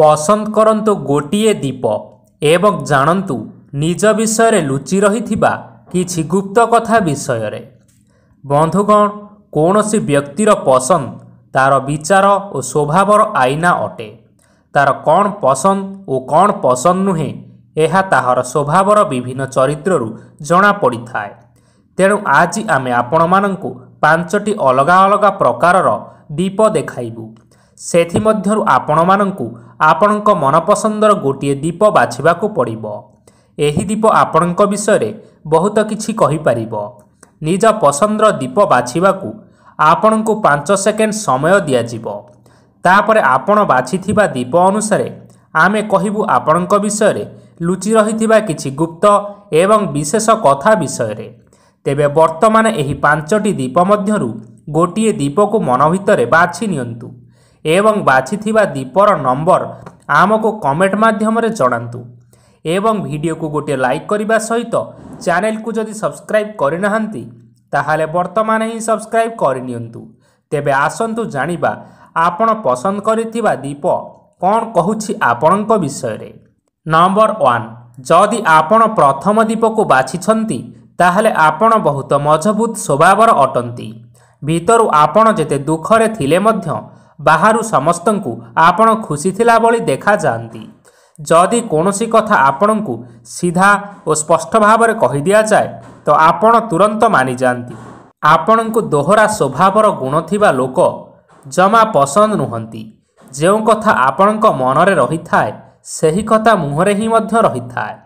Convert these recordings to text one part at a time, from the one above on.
पसंद करंतु गोटे दीप एवं जानतु निज विषय रे लुचि रहिथिबा किछि गुप्त कथा विषय रे। बंधुगण, कोनोसी व्यक्तिर पसंद तार विचार और स्वभावर आईना अटे। तार कौन पसंद और कौन पसंद नुहे एहा ताहर स्वभावर विभिन्न चरित्ररु जना पड़ी थाए। तेणु आज आमे आपण मानंकु पांचटी अलग अलग प्रकारर दीप देखाइबु। सेथिमध्यरु आपण मानंकु आपणक मनपसंदर गोटे दीप बाछिबाकु पड़िबो। एही दीप आपणक विषय रे बहुत किछि कहि पारिबो। निज पसंदर दीप बाछिबाकु आपणकु 5 सेकेंड समय दियाजिबो। तापरे आपण बाछिथिबा दीप अनुसार आमे कहिबु आपणक विषय रे लुचि रहिथिबा किछि गुप्त एवं विशेष कथा विषय रे। तेबे वर्तमान एही 5टी दीप मध्यरु गोटिए दीप को मन भितर बाछि नियंतु एवं बाछिथिबा दीपर नंबर आमको कमेंट माध्यम रे जणांतु एवं वीडियो को गोटे लाइक करने सहित चैनल को जदि सब्सक्राइब करिनहंती ताहाले वर्तमान ही सब्सक्राइब करिनियंतु। तेबे आसंतु जानिबा आपण पसंद करिथिबा दीप कौन कहुछि आपणक विषय रे। नंबर 1, जदि आपण प्रथम दीप को बाछिछंती ताहले आपण बहुत मजबूत स्वभावर अटंती। भीतरु आपण जेते दुखरे थिले मध्य बाहरु समस्तंकु आपण खुशी थिला बली देखा जानती। जदि कोनोसी कथा आपणंकु सीधा और स्पष्ट भावरे कहि दिया जाए तो आपण तुरंत मानि जानती। आपणंकु दोहरा स्वभावर गुण थिबा लोक जमा पसंद नुहंती। जो कथा आपणक मनरे रही थाए सही कथा मुहरे ही मध्य रही थाए।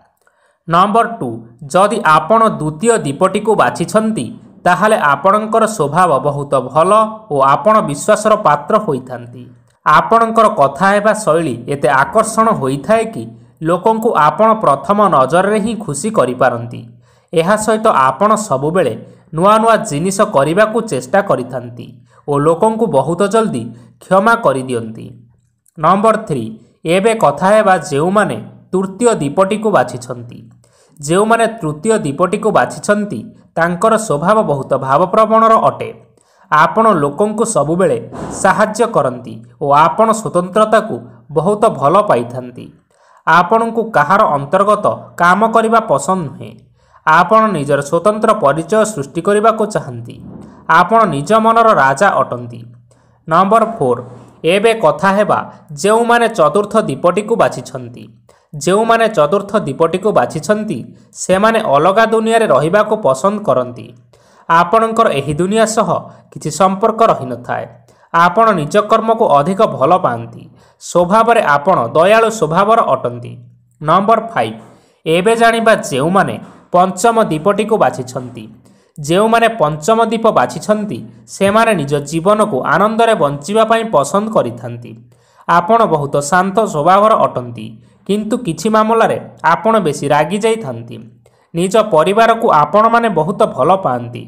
नंबर 2, जदि आपण द्वितीय दीपटी को बाछिछंती ताहले आपणकर स्वभाव बहुत भल और आपण विश्वासर पात्र होइथांती। आपणकर कथा एबा शैली एते आकर्षण होइथाए कि लोकंकु आपण प्रथम नजर रे ही खुशी करि पारंती। एहा सहित आपण सब बेले नुआ नुआ जिनिस करिबाकु चेष्टा करिथांती और लोकंकु बहुत जल्दी क्षमा करि दियंती। नंबर 3, एबे कथा एबा जेउ माने तृतीय दीपटी को बाछिछंती। जो माने तृतीय दीपटी को बाछिछंती तांकर स्वभाव बहुत भावप्रवणर अटे। आपण लोकंकु सबुबेले साहाय्य करंती और आपण स्वतंत्रता को बहुत भल पाइथांती। आपणकु काहार अंतर्गत काम करिबा पसंद नुहे। आपण निजर स्वतंत्र परिचय सृष्टि करिबाको चाहंती। आपण निज मनर राजा अटंती। नंबर 4, एबे कथा हेबा जेउ माने चतुर्थ दीपटी को बाछिछंती। जो माने चतुर्थ दीपटी को बाछिछंती से माने अलगा दुनिया रे रहिबा को पसंद करंती। आपणकर एही दुनिया सह किछि संपर्क रहि न थाए। आपण निज कर्म को अधिक भल पांती। स्वभाव रे आपण दयालु स्वभावर अटंती। नंबर 5, एबे जानिबा जेउ माने पंचम दीपटी को बाछिछंती। जो माने पंचम दीप बाछिछंती से माने निज जीवन को आनंद रे बंचिबा पई पसंद करिथांती। आपण बहुत शांत स्वभावर अटंती किंतु किछि मामला रे आपण बेसी रागी जाई थांती। निज परिवार को आपण माने बहुत भल पांती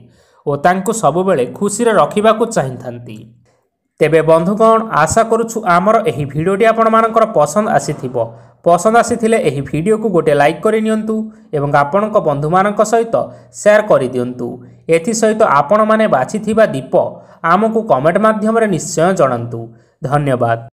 ओ तांकु सब बेले खुशी रे रखिबा को चाहि थांती। तेबे बंधुगण, आशा करूछु आमर एही वीडियोटी आपण मानकर पसंद आसीथिबो। पसंद आसीथिले एही वीडियो को गोटे लाइक करि नियंतु एवं आपणक बंधु मानक सहित शेयर करि दियंतु। एथि सहित आपण माने बाछिथिबा दीप आमको कमेंट माध्यम रे निश्चय जणांतु। धन्यवाद।